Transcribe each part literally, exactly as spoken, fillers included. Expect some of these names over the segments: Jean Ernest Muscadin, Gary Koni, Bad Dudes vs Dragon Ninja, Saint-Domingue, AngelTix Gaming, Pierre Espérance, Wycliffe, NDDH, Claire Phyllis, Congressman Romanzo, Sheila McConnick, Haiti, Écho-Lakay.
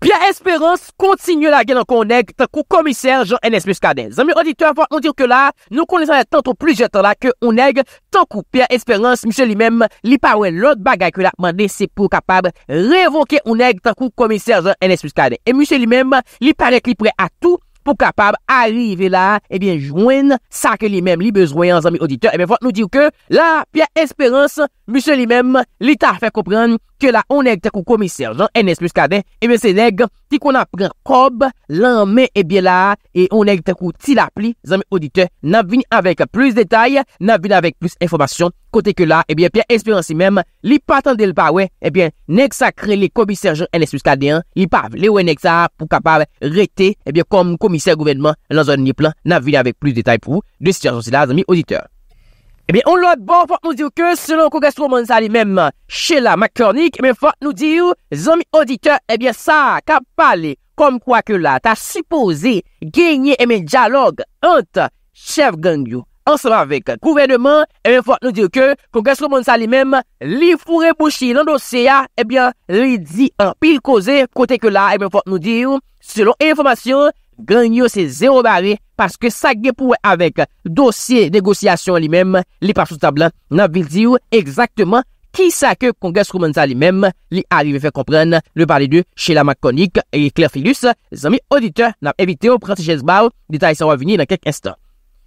Pierre Espérance continue la guerre qu'on est comme commissaire Jean Ernest Muscadin. Amis auditeurs, faut nous dire que là, nous connaissons tantôt plusieurs temps là que on est tant que Pierre Espérance, monsieur lui-même, li pa wè l'autre bagage que l'a demandé, c'est pour capable révoquer on est tant que commissaire Jean Ernest Muscadin. Et monsieur lui-même, li paraît qu'il prêt à tout pour capable arriver là, eh bien, joindre ça que lui-même, lui besoin, en amis auditeurs. Eh bien, faut nous dire que là, Pierre Espérance, monsieur lui-même, l'État fait comprendre que là, on est avec le commissaire Jean Ernest Muscadin, eh bien, c'est nèg qui qu'on apprend cob, l'enmain, eh bien, là, et on est avec le petit l'appli, amis auditeurs, n'a venu avec plus de détails, n'a venu avec plus d'informations, côté que là, eh bien, Pierre Espérance lui-même, li pas attendre le pas, ouais, eh bien, nèg ça crée les commissaires Jean Ernest Muscadin, li pas les ouais nèg ça pour capable rester, eh bien, comme commissaire gouvernement, dans un plan, n'a venu avec plus de détails pour vous, de situation-là, amis auditeurs. Eh bien, on l'autre bord, faut nous dire que, selon Congressman Romanzo lui-même, Sheila McConnick, eh bien, faut nous dire, amis auditeurs, eh bien, ça, qu'a parlé, comme quoi que là, t'as supposé gagner, eh bien, dialogue entre chef gang, ensemble avec le gouvernement, eh bien, faut nous dire que, Congressman Romanzo lui-même, li fourré bouché dans le dossier, eh bien, li dit en pile causé, côté que là, eh bien, faut nous dire, selon information, Gagnon c'est zéro barré parce que ça gagne pour avec dossier négociation lui-même, les pas sous table, n'a vil dire exactement qui ça que Congressman Romanzo lui-même, lui arrive à faire comprendre le parler de Sheila McConnick et Claire Phyllis. Les amis auditeurs, n'a évité au prendre chez Bao, détail ça va venir dans quelques instants.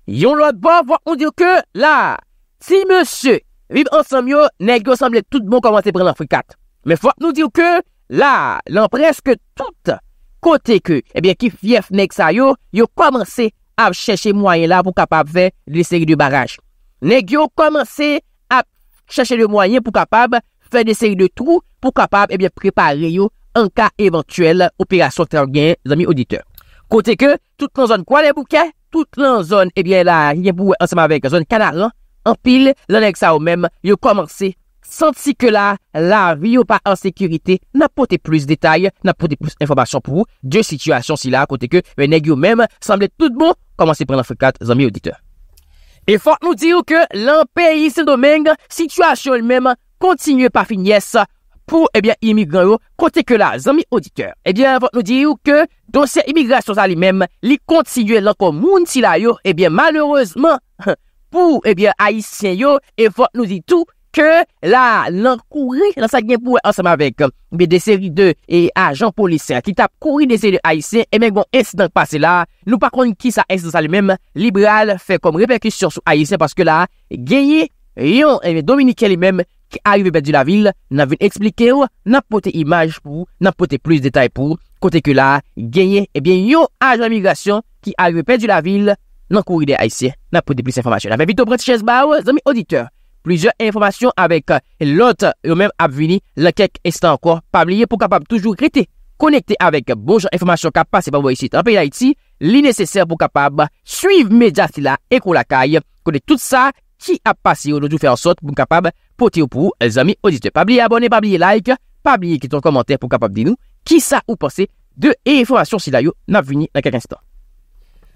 Yon l'autre bord, on dit que là, si monsieur vivent ensemble yo, nèg semble tout bon commencer prendre l'Afrique quatre. Mais faut nous dire que là, l'en presque toute côté que, eh bien, qui fief nèg sa yo, yo commencé à chercher moyen là pour capable faire des séries de barrages. Nèg yo commencé à chercher des moyens pour capable faire des séries de trous pour capable, eh bien, préparer yo en cas éventuelle opération terrain, amis auditeurs. Côté que, toute la zone quoi les bouquets, toute la zone, eh bien, là, y a pour ensemble avec la zone Canaran, en pile, là, nèg sa yo même, yo commencé senti que là, la vie ou pas en sécurité, n'a pas plus de détails, n'a pas plus d'informations pour vous, de situation si là, côté que, mais nèg yo même, semblait tout bon, commencez prendre l'Afrique quatre, amis auditeurs. Et faut nous dire que, l'en pays Saint-Domingue, situation elle-même, continue par finesse, pour, eh bien, immigrants, côté que là, amis auditeurs. Eh bien, faut nous dire que, dossier immigration, ça lui-même, li continue l'encore moun si là, yo, eh bien, malheureusement, pour, eh bien, haïtiens, yo, et faut nous dire tout, que là, l'encourir, dans sa guerre pour ensemble avec mais des séries de et agents policiers qui tapent courir des séries de haïtiens et même bon incident passé là, nous par contre qui ça incident ça lui-même libéral fait comme répercussion sur haïtiens parce que là, gagné yon et dominicain lui-même qui arrive perdu la ville, n'a vu expliquer n'a porté image pour, n'a porté plus de détails pour côté que là, gagné et bien yon agent migration qui arrive perdu la ville, n'a courir des haïtiens, n'a porté plus d'informations. Là, vite au bras de chaise bao, amis auditeurs. Plusieurs informations avec l'autre, eux-mêmes, à venir, le quelques instants encore, pas oublier pour capable toujours rester connecté avec bonjour information capable, c'est pas vous ici, en pays d'Haïti, li nécessaire pour capable suivre médias là, Écho-Lakay, connaître tout ça, qui a passé, on doit faire en sorte pour capable, porter pour les amis auditeurs. Pas oublier abonner, pas oublier like, pas oublier quitter un commentaire pour capable dire nous, qui ça ou pensez de information si là, yo, n'a venu dans quelques instants.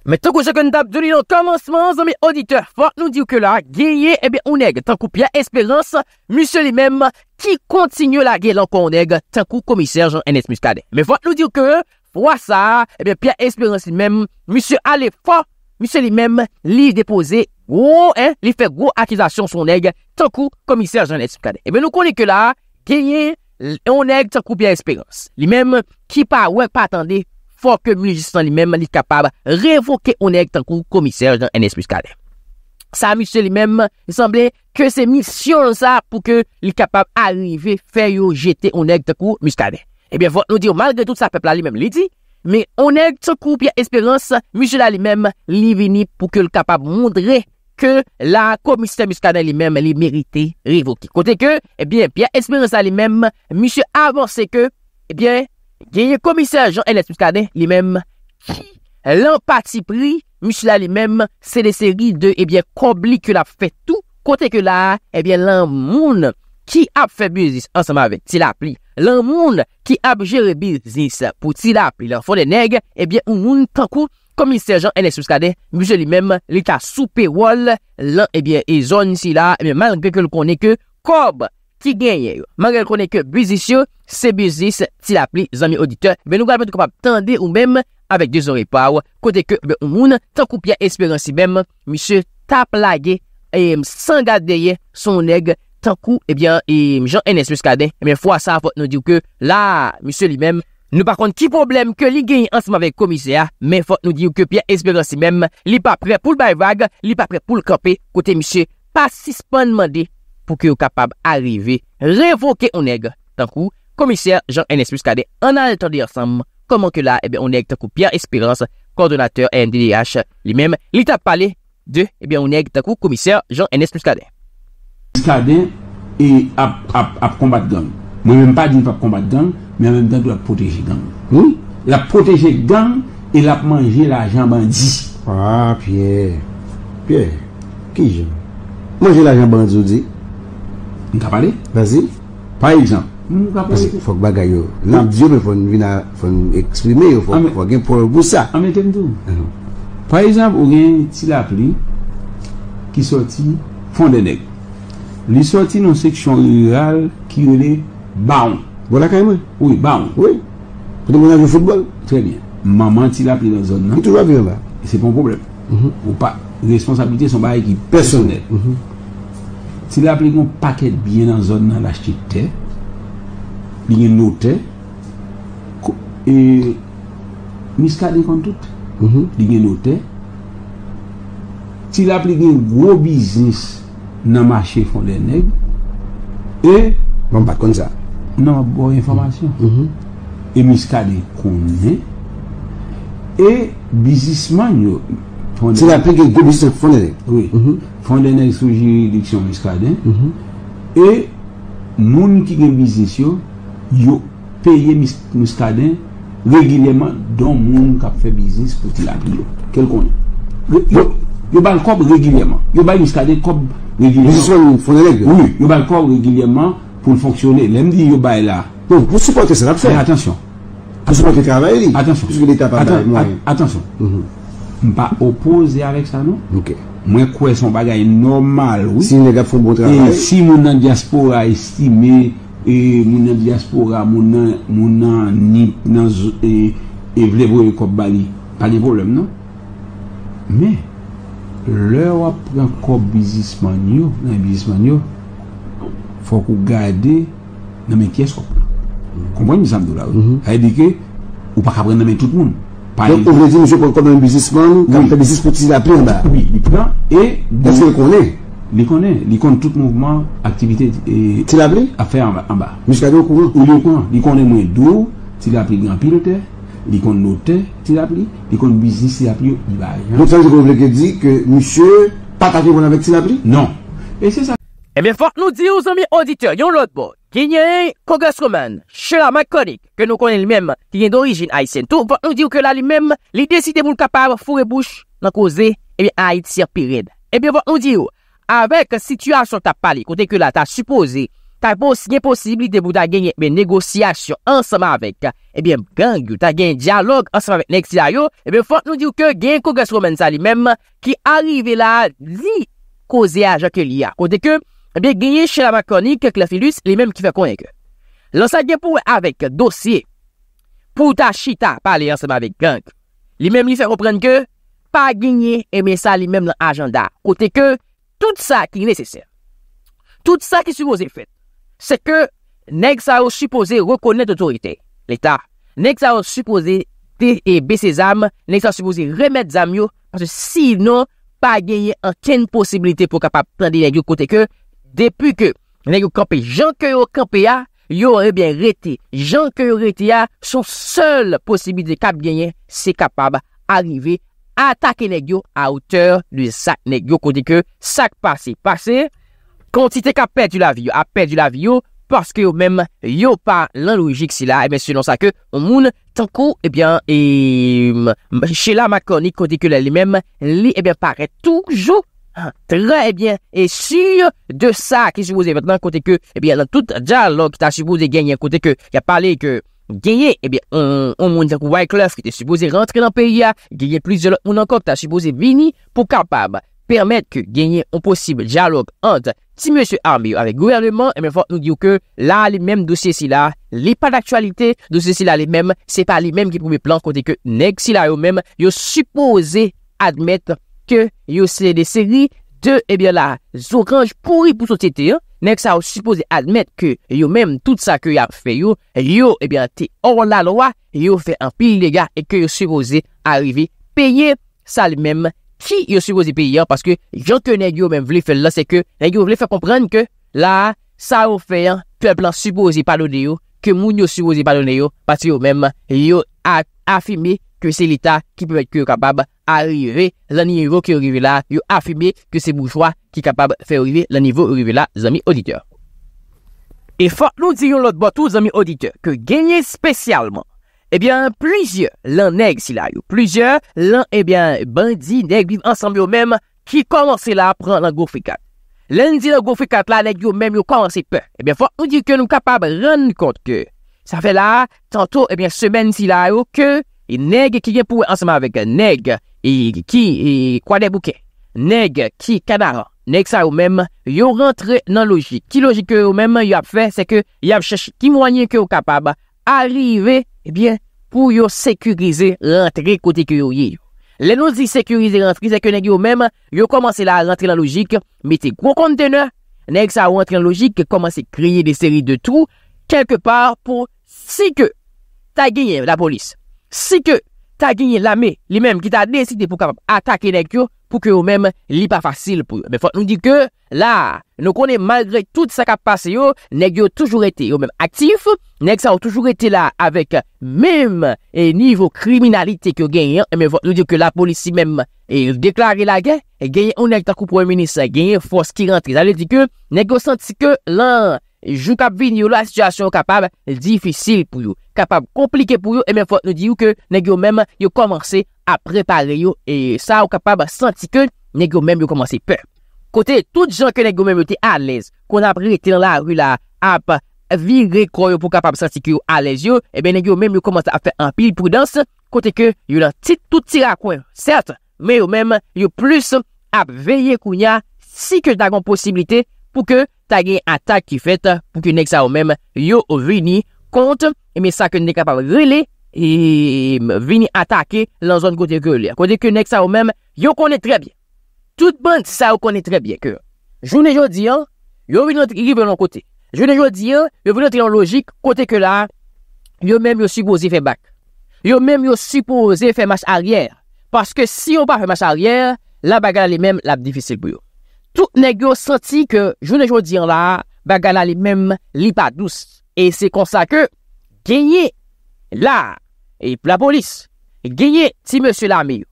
Maintenant que chacun tape de l'île en commencement, mes auditeurs, faut nous dire que là, guerrier, eh bien, on est, tant qu'on Pierre Espérance, monsieur lui-même, qui continue la guerre, encore on est, tant qu'on commissaire Jean Ernest Muscadin. Mais faut nous dire que, fois ça, eh bien, Pierre Espérance lui-même, monsieur allez fort, monsieur lui-même, lui déposé, gros, hein, lui fait gros accusation sur on est, tant qu'on commissaire Jean Ernest Muscadin. Eh bien, nous connaissons que là, guerrier, on est, tant qu'on Pierre Espérance. Lui-même, qui pas, ouais, pas attendez, faut que Mugissant lui-même est capable de révoquer on est tant que commissaire Jean Ernest Muscadin. Ça, monsieur lui-même, il semblait que c'est mission ça pour que il est capable d'arriver, faire jeter on est tant que Muscadin. Eh bien, faut nous dire, malgré tout ça, peuple lui-même l'a dit, mais on est tant que Pierre Espérance, monsieur lui-même, il est venu pour que le capable de montrer que la commissaire Muscadin lui-même, il mérite révoquer. Côté que, eh bien, Pierre Espérance lui-même, monsieur avancé que, eh bien, le commissaire Jean Ernest Muscadin lui-même, qui l'empathie pris, monsieur là lui-même, c'est des séries de, eh bien, compliqué que l'a fait tout, côté que là, eh bien, l'homme qui a fait business ensemble avec Tilapli, l'homme qui a géré business pour Tilapli, l'enfant des nègres, eh bien, un monde tant que commissaire Jean Ernest Muscadin, monsieur lui-même, l'état sous payroll, là, eh bien, et zone si là, eh bien, malgré que le connaît que, comme, qui gagne. Malgré qu'on est que business, c'est business, si la pli, amis auditeurs, mais nous allons être capables tendre ou même avec des oreilles par côté que le monde, tant qu'on a espérance, même, monsieur tape lagué et sans garder son nègre. Tant coup, eh bien, et Jean Ernest Muscadin, eh bien, fois ça, faut nous dire que là, monsieur lui-même, nous par contre, qui problème que lui gagne ensemble avec le commissaire, mais faut nous dire que Pierre Espérance même, lui pas prêt pour le bail vague, lui pas prêt pour le camper, côté monsieur, pas suspend demander pour qu'il soit capable d'arriver, révoquer on nègre. Tant coup, commissaire Jean Ernest Muscadin, on a entendu ensemble comment que là, eh bien, on est, tant coup, Pierre Espérance, coordonnateur N D D H, lui-même, lui t'a parlé de, eh bien, on est, tant coup, commissaire Jean Ernest Muscadin. Muscadin et à combattre gang. Moi même pas dire pas combattre gang, mais en même temps doit protéger gang. Oui, la protéger gang et la manger l'argent bandit. Ah Pierre, Pierre, qui je? Manger l'argent bandit. On va parler. Vas-y. Par exemple. Il faut que bagaille. Là Dieu me faut venir faut exprimer, il faut faut gain pour ça. Ametem tout. Par exemple, on gagne petit la pluie qui sortit fond des nègres. Les sorties dans section rurale qui est baon. Voilà quand même. Oui, baon. Oui. Pour le monde football. Très bien. Maman, tu l'as pris dans la zone. Il est toujours bien là. C'est pas un problème. Mm-hmm. Ou pas. Responsabilité, son bail qui est personnel. Mm-hmm. Tu l'as pris un paquet bien dans la zone, dans l'acheter terre. Il y a une autre terre. Et. Muscadin comme tout. Mm-hmm. Il y a une autre terre. Tu l'as pris un gros business. Dans le marché font des nègres et on pas comme ça non bonne information mm -hmm. Et Muscadin connaît et businessman yo c'est la plus que business font des nègres oui mm -hmm. Font des nègres sous juridiction Muscadin mm -hmm. Et moun qui gagne business yo yo payer Muscadin régulièrement dans moun qui fait business pour ti la pli yo quel qu'on est yo ba le cob régulièrement yo ba Muscadin cob régulièrement. Oui, il y a le corps régulièrement pour fonctionner. L'homme dit, il y a là. Donc, vous supportez ça, l'absence. Attention. Vous supportez le travail, attention. Puisque l'État n'a pas de moyens. Attention. Je ne suis pas opposé avec ça, non? Ok. Moi, je crois que son bagage est normal, oui. Si les gars font bon travail. Et si mon nom diaspora estimé, et mon nom diaspora, mon nom, mon nom, ni, non, et, et, voulez voir le corps bali. Pas de problème, non? Mais, leur prend businessman yo nan businessman yo faut qu'on garder nan men qui est comprendre ça me là ça dit que ou pas prendre nan tout le monde donc on veut dire monsieur comme un businessman quand fait business pour tirer la prendre là oui il prend et parce qu'il connaît il connaît il connaît tout mouvement activité et tirer la prendre affaire en bas jusqu'à au courant il connaît moins d'eau tirer la prendre grand pilote il compte noter, il a pris, il compte business, il a pris, il va. Donc ça, je voulais dire que monsieur, pas taqué bon avec, il a pris? Non. Et c'est ça. Eh bien, faut nous dire aux amis auditeurs, il y a l'autre bord, qui est Congressman Sheila McConnick, que nous connaissons lui-même, qui est d'origine haïtienne. Tout, faut nous dire que là, lui-même, il décide pour le capable, fourrer bouche, dans causer, eh bien, Haïti pire. Eh bien, faut nous dire, avec situation t'as parlé, côté que là, t'as supposé, t'as possible possibilité pour ta gagner mais négociation ensemble avec eh bien gang t'as gagné dialogue ensemble avec Nexia yo eh bien faut nous dire que gagne Congresswoman ça lui-même qui arrive là dit causer agent que l'y a côté que eh bien gagner chez la McConnick Claire Phyllis lui-même qui fait connaître l'ancien gagne pour avec dossier pour ta chita parler ensemble avec gang lui-même lui fait comprendre que pas gagner eh bien ça lui-même dans agenda côté que tout ça qui est nécessaire tout ça qui supposé fait c'est que nèg sa yo supposé reconnaître l'autorité, l'État. Nèg sa yo supposé baisser ses âmes, nèg sa supposé remettre zam yo, parce que sinon, pas gagner aucune possibilité pour capable prendre les nèg côté que, depuis que nèg yo campé, gens que yo campé a, yo eh bien rété, gens que yo rété a, son seule possibilité cap gagner, c'est capable arriver à attaquer nèg yo à hauteur de sac nèg yo côté que sac passé, passé. Quantité qui a perdu la vie, a perdu la vie parce que même yo pas la logique si là et bien selon ça que on moun tant coup et bien et Sheila McConnick côté que lui-même lui et bien paraît toujours très bien et sûr de ça qui supposé maintenant côté que et bien dans tout dialogue qui t'a supposé gagner côté que il a parlé que gagner et bien on moun tant coup Wycliffe qui était supposé rentrer dans le pays a gagner plusieurs autres moun encore qui t'a supposé venir pour capable permettre que gagner un possible dialogue entre si monsieur Armé avec le gouvernement, et bien, faut nous dire que là, les mêmes dossiers, si là, les pas d'actualité, dossiers, si là, les mêmes, c'est pas les mêmes qui pouvait plan, côté que, nèg, si là, eux même, yo supposé admettre que yo c'est des séries de, eh bien, là, orange pourri pour société, hein. Nèg, ça, yo supposé admettre que yo même, tout ça que y a fait yo, yo, eh bien, t'es hors la loi, yo fait un pile, les gars, et que yo supposé arriver, payer ça le même, qui yo supposé payer parce que j'en que nèg yo même voulait faire là c'est que nèg yo voulait faire comprendre que là ça au fait peuple en supposé pardonner yo que moun yo supposé pardonner yo parce que yo même yo a affirmé que c'est l'état qui peut être capable arriver le niveau qui arrive là yo affirmé que c'est bourgeois qui capable faire arriver le niveau arrivé là amis auditeurs et faut nous dire l'autre bord tous amis auditeurs que gagner spécialement eh bien, plusieurs, l'un nèg si là, yo. Plusieurs, l'un, eh bien, bandit, nèg, vivent ensemble yo même, qui commencent là à prendre la gros fricat. L'un dit la gros fricat là, nèg yo même, yo commencent peur. Eh bien, faut nous dire que nous capables de rendre compte que, ça fait là, tantôt, eh bien, semaine si là, yo, que, et nèg qui vient pour ensemble avec nèg, et qui, et quoi des bouquets. Nèg qui, canard, nèg ça yo même, yo rentre dans logique. Qui logique yo même, yo a fait, c'est que, yo a cherché qui moyen que yo capable, arriver, eh bien, pour yo sécuriser rentrer côté que yo yé. Les nous dit sécuriser rentrer, c'est que nèg yo même, yo commencé là à rentrer dans la logique, mettez gros conteneur, nèg ça rentre en logique, commencez à créer des séries de trous, quelque part pour, si que, t'as gagné la police, si que, t'as gagné l'armée, les mêmes qui t'a décidé pour capable attaquer nèg yo, pour que yo même, li pas facile pour yo. Mais faut nous dire que, là, nous connaissons malgré tout ça qui a passé yo, nèg yo toujours été yo même actif, nèg ça a toujours été là avec même et niveau criminalité que gagne, mais nous dire que la police même et déclarer la guerre et gagne on nèg ta coup premier ministre gagne force qui rentre. Ça veut dire que nèg yo senti que là jou cap venir la situation capable difficile pour yo, capable compliqué pour yo et même faut nous dire que nèg yo même yo commencé à préparer yo et ça ou capable senti que nèg yo même yo commencé peur. Côté toutes gens que nèg yo même étaient à l'aise, qu'on a pris dans la rue là à virer quoi pour capable sentir que à l'aise yo et ben nèg yo même yo commence à faire un pile prudence côté que yo dans petit tout tira coin certes mais yo même yo plus à veiller kounya si que t'as une possibilité pour que t'as une attaque qui fait pour que nèg ça yo même yo vini compte et mais ça que nèg capable relé et vini attaquer dans zone côté que côté que nèg ça yo même yo connaît très bien toute bande ça yo connaît très bien que journée jodi hein yo vini arriver dans côté je ne veux dire, je veux entrer en logique, côté que là, yo même yo supposé faire back. Yo même yo supposé faire marche arrière. Parce que si on pas fait marche arrière, la bagarre les mêmes, la difficile pour yo. Tout nèg yo senti que, je ne veux dire là, bagarre les mêmes, li pas douce. Et c'est comme ça que, gagner, là, et la police, gagner, si monsieur l'armée,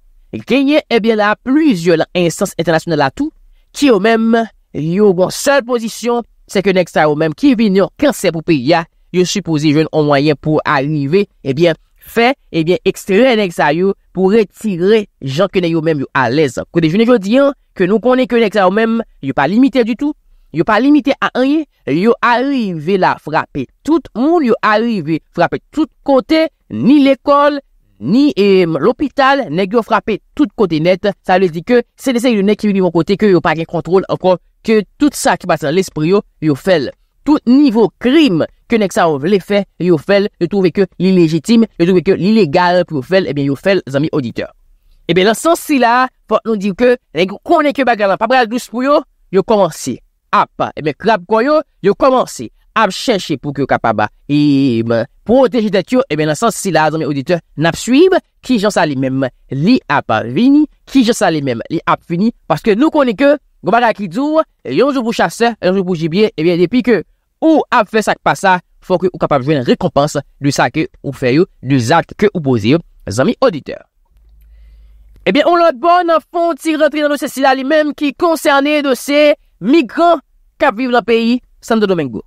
gagner, eh bien là, plusieurs instances internationales là tout, qui yo même, yo bon seule position, c'est que nèg ça ou même qui vient yon cancer pour pays, yo supposé jeune un moyen pour arriver, eh bien, fait, eh bien, extraire nèg ça yo pour retirer gens que nèg yo même yo à l'aise. Côté jeune jodi an, que nous connaît que nèg ça ou même, yo pas limité du tout, yo pas limité à rien, yo arrivé là frapper tout monde, yo arrivé frapper tout côté, ni l'école, ni eh, l'hôpital, nèg yo frapper tout côté net, ça veut dire que c'est des séries de nèg qui vivent côté que yo pas gen contrôle encore. Que tout ça qui passe dans l'esprit, yo, yo fait. Tout niveau crime que nèg ça voulait faire, yo fait, yo trouve que l'illégitime, yo trouve que l'illégal pour yo fait, eh bien yo fait, les amis auditeurs. Eh bien, dans ce sens-là, faut nous dire que nèg connaît que bagarre pas bral douce pour yo, yo commence à pas, eh bien crap quoi yo, yo commence à chercher pour que capable et protéger tête yo, eh bien dans ce sens-là, les amis auditeurs, n'a suivre qui gens ça les mêmes, li a pas vini, qui gens ça les mêmes, li a fini parce que nous connaît que Gon baga ki dou, yon jou pou chasseur, yon jou pou gibier, et bien depuis que ou a fait ça pas ça, faut que ou capable jouer une récompense de ça que ou fait yo, de ça que ou pose yo, amis auditeurs. Et bien on l'autre bon fond ti rentrer dans dossier là lui-même qui concerné dossier migrants qui vivent dans pays Saint-Domingue.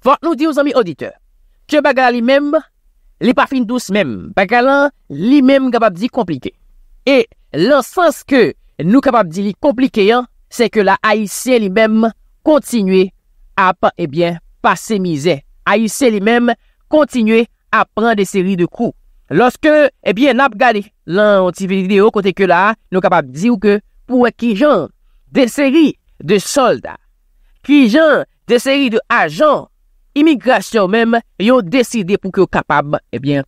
Faut nous dire aux amis auditeurs que baga lui-même, li pas fin douce même, baga lui-même capable dit compliqué. Et l'sens que nous capable dit compliqué hein, c'est que la Haïtien lui-même continue à eh bien passer misère. Haïtien lui-même continue à prendre des séries de coups. Lorsque eh bien n'a regardé l'anti vidéo côté que là nous capable dire que pour qui gens des séries de soldats, qui genre des séries de agents, immigration même, ils ont décidé pour que soient capables, eh bien,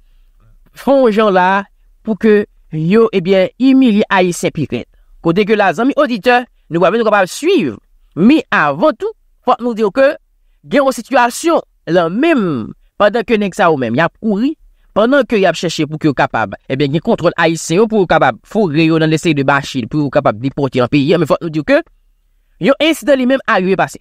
font gens là pour que yo eh bien humilié haïtien pirate. Côté que la zami auditeur, nous va nous capable suivre. Mais avant tout, faut nous dire que gagne une situation la même pendant que nèg ça ou même y a couru, pendant que y a cherché pour que capable eh bien gagne contrôle haïtien pour capable fourrer dans l'essai de Bachil pour capable déporter en pays. Mais faut nous dire que yo incident lui-même arrivé passé.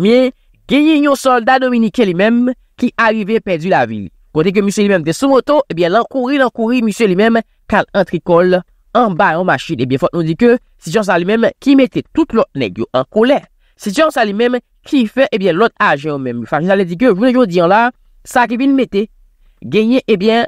Mais gagne un soldat dominicain lui-même qui arrivé perdu la ville. Côté que monsieur lui-même était sous moto, eh bien l'encourir, l'encourir, monsieur lui-même, cal entricole, en bas en machine, eh bien faut nous dire que c'est Jean ça lui-même qui mettait tout l'autre nègre en colère. C'est Jean ça lui-même qui fait, eh bien l'autre agent même. Enfin, j'allais dire que je voulais dire là, ça qui vient mettre, gagner, eh bien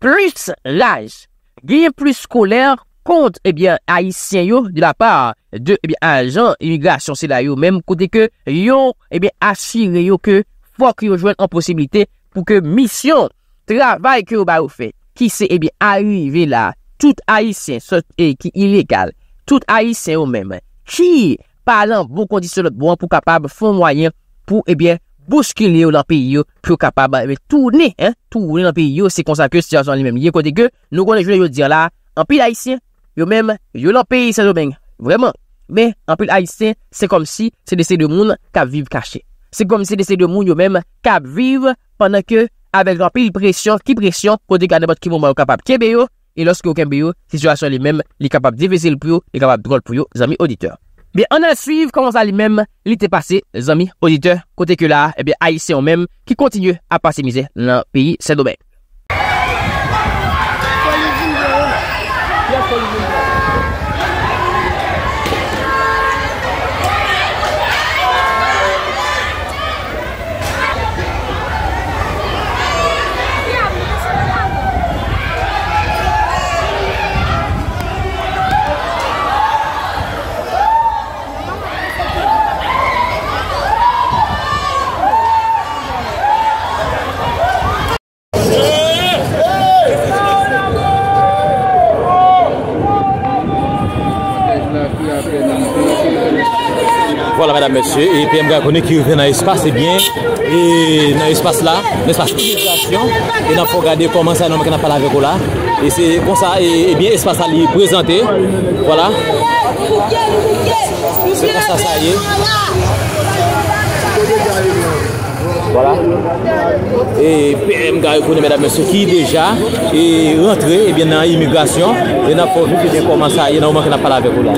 plus rage, gagner plus colère contre, eh bien haïtien yo de la part de, eh bien agent immigration c'est là yo même côté que yo, eh bien assuré yo que faut qu'ils rejoignent en possibilité. Pour que mission, travail que vous avez fait, qui s'est eh bien arrivé là, tout haïtien, et qui illégal, tout haïtien ou même, qui parlant bon condition de bon pour capable font moyen pour eh bien bousculer dans le pays pour capable tourner hein, tourner dans le pays c'est comme ça que situation lui-même. Il y a côté que nous connaissons je dire là, en pile haïtien, yo même yo dans le pays Saint-Domingue, vraiment. Mais en pile haïtien, c'est comme si c'est des ces deux monde qui vivent cachés. C'est comme si ces deux monde yo même qui vivent pendant que, avec un pile pression, qui pression, côté qu'à n'importe qui moment capable de kembe yo, et lorsque vous kembe yo, situation lui-même, il est capable de diviser le plus haut, il est capable de drôle pour yo, les amis auditeurs. Bien, on a suivi comment ça lui-même, il était passé, les amis auditeurs, côté que là, eh bien, haïtiens même, qui continue à passer misère dans le pays Saint-Domingue. Voilà, madame, monsieur, et puis M. Gagoné qui revient dans l'espace, c'est bien, et dans l'espace là, l'espace d'immigration, et on peut regarder comment ça, on a parlé avec vous là, et c'est comme ça, et bien, l'espace là, il est présenté, voilà, c'est comme ça, ça y est, voilà, et P M Gagoné, madame, monsieur, qui déjà est rentré, et bien, dans l'immigration, et on peut regarder comment ça, et on a parlé avec vous là.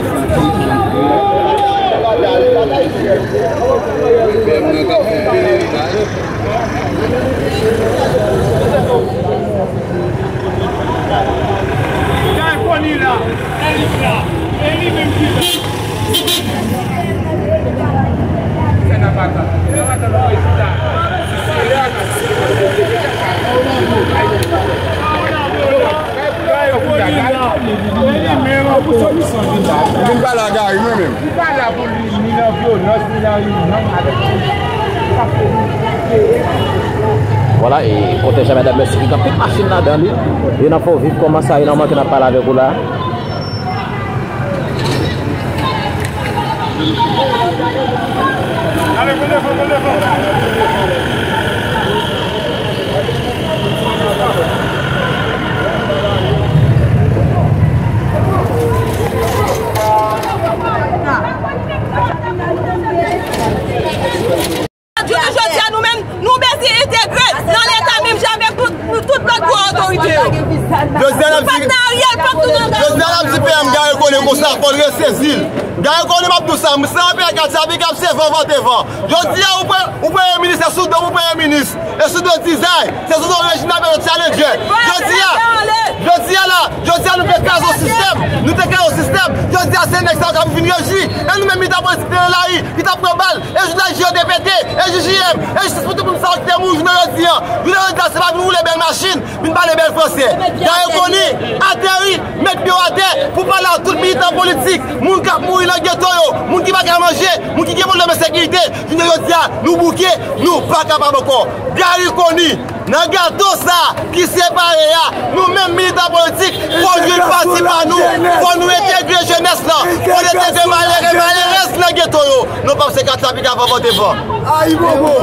Voilà, et protège madame Messi qui a fait machine là dans lui. Il n'a pas vivre comment ça, il n'a pas parlé avec vous là. Allez, venez, venez, venez. Je ne sais pas si c'est vingt vingt. Je dis au Premier ministre, c'est sous le Premier ministre. Et sous le design, c'est sous le régime avec le challenger. Je dis là, je dis à nous faire casse au système. Nous te casse au système. Je dis à ces nègres qui ont fini le J. Et nous même, ils t'ont pris la rue, ils t'ont pris balle. Et je dis à J O D P T, et J J M, et je suis pour nous savoir que t'es mou, je ne dis pas. Vous n'avez pas de vous les belles machines, vous n'avez pas les belles français. D'ailleurs, on est atterri, mettre bio à terre pour parler à tout le militant politique. Moun qui a mouru dans le ghetto, moun qui va manger, moun qui a mouru dans la sécurité. Je ne dis pas, nous bouquer, nous pas capables encore. Gary Koni, Dans gâteau ça qui sépare nous-mêmes militants politiques, faut nous participer à nous, faut nous intégrer jeunesse là, faut nous intégrer malheureux et malheureux dans le ghetto. Nous ne pouvons pas se quatre appliquer avant voter pour. Aïe bobo.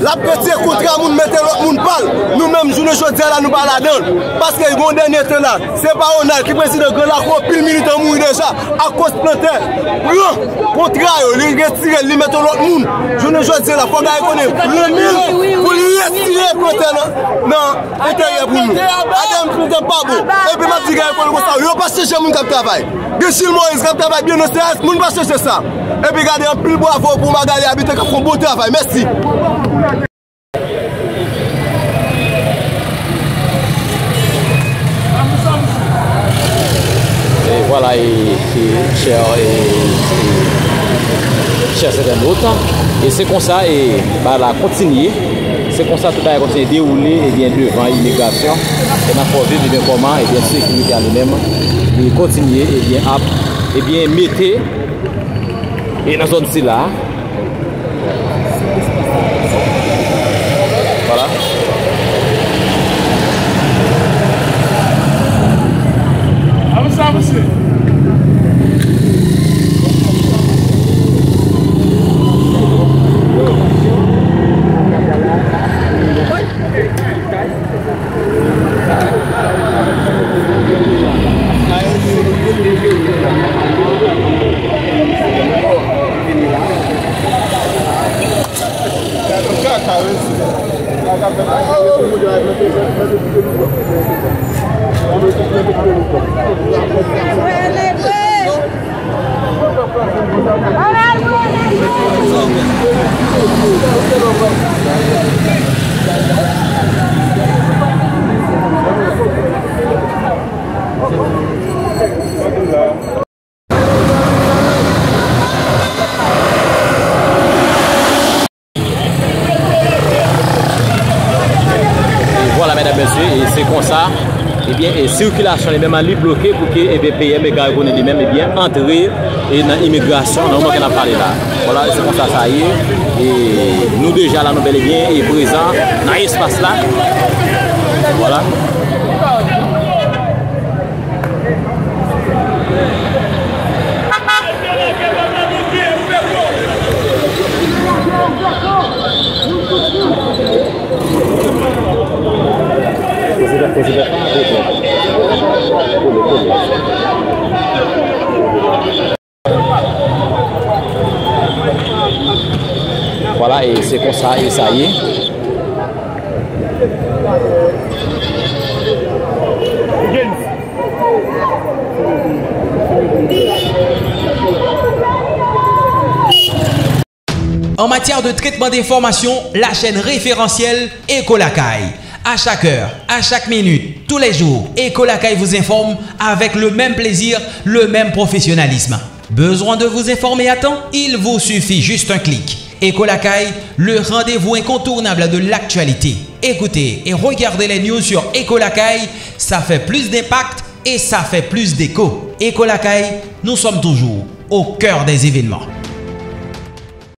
La petite contrat, nous mettons nous parle. Nous-mêmes, nous ne sommes pas là, nous baladons. Parce que le dernier temps là, c'est pas on a qui président de la cour, pile militaire mourir déjà, à cause de planter. Non, contrat, il retire, il met l'autre monde. Je ne sais pas, la fois qu'on est le mille, pour lui retirer le planter. Non, intérieur pour nous. Adam, nous ne sommes pas bon. Et puis, ma petite gars, il faut ça. Il ne faut pas chercher mon travail. Déchir moi, il se travaille bien, nous ne pas chercher ça. Et puis, regardez, un plus bravo pour Magali habiter qui font un beau travail. Merci. Et voilà, et, et, cher, et, et, cher c'est un autre. Et c'est comme ça, et bah, la continuer. C'est comme ça tout à l'heure qu'on s'est déroulé et bien devant l'immigration. Et la force de bien comment, et bien sécurité à nous-mêmes. Et continuer, et bien, à, et bien mettez. Et dans zone là. Voilà. Circulation les mêmes allées bloquées pour que les P M et Gargoné les mêmes bien entrer et dans l'immigration dans le moment qu'on a parlé là. Voilà, c'est comme ça ça y est. Et nous déjà là nous bel et bien et présents dans l'espace là. Voilà. Voilà, et ça et ça y est. En matière de traitement d'informations, la chaîne référentielle Écho-Lakay. À chaque heure, à chaque minute, tous les jours, Écho-Lakay vous informe avec le même plaisir, le même professionnalisme. Besoin de vous informer à temps? Il vous suffit juste un clic. Écho-Lakay, le rendez-vous incontournable de l'actualité. Écoutez et regardez les news sur Écho-Lakay, ça fait plus d'impact et ça fait plus d'écho. Écho-Lakay, nous sommes toujours au cœur des événements.